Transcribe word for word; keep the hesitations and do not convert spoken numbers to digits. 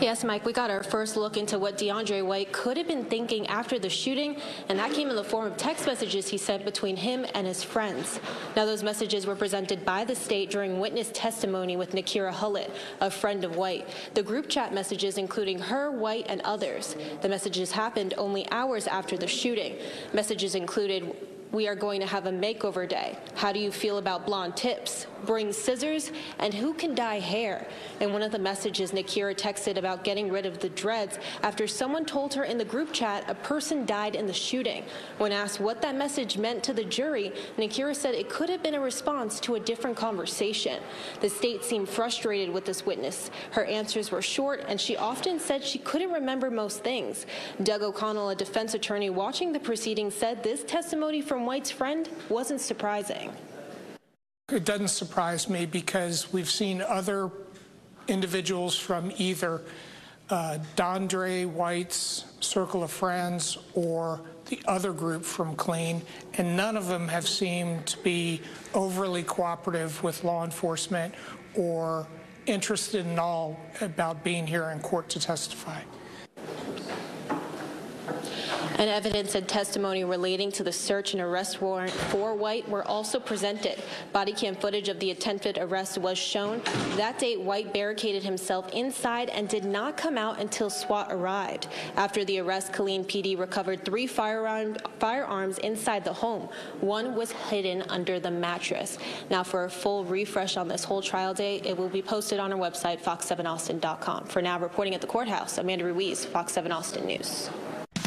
Yes, Mike, we got our first look into what De'Ondre White could have been thinking after the shooting, and that came in the form of text messages he sent between him and his friends. Now, those messages were presented by the state during witness testimony with Nakira Hullett, a friend of White. The group chat messages, including her, White, and others. The messages happened only hours after the shooting. Messages included, "We are going to have a makeover day. How do you feel about blonde tips? Bring scissors, and who can dye hair?" In one of the messages, Nakira texted about getting rid of the dreads after someone told her in the group chat a person died in the shooting. When asked what that message meant to the jury, Nakira said it could have been a response to a different conversation. The state seemed frustrated with this witness. Her answers were short, and she often said she couldn't remember most things. Doug O'Connell, a defense attorney watching the proceedings, said this testimony from White's friend wasn't surprising. It doesn't surprise me because we've seen other individuals from either uh, De'Ondre White's circle of friends or the other group from Killeen, and none of them have seemed to be overly cooperative with law enforcement or interested in all about being here in court to testify. And evidence and testimony relating to the search and arrest warrant for White were also presented. Body cam footage of the attempted arrest was shown. That day, White barricaded himself inside and did not come out until SWAT arrived. After the arrest, Killeen P D recovered three firearm, firearms inside the home. One was hidden under the mattress. Now, for a full refresh on this whole trial day, it will be posted on our website, fox seven austin dot com. For now, reporting at the courthouse, Amanda Ruiz, Fox seven Austin News.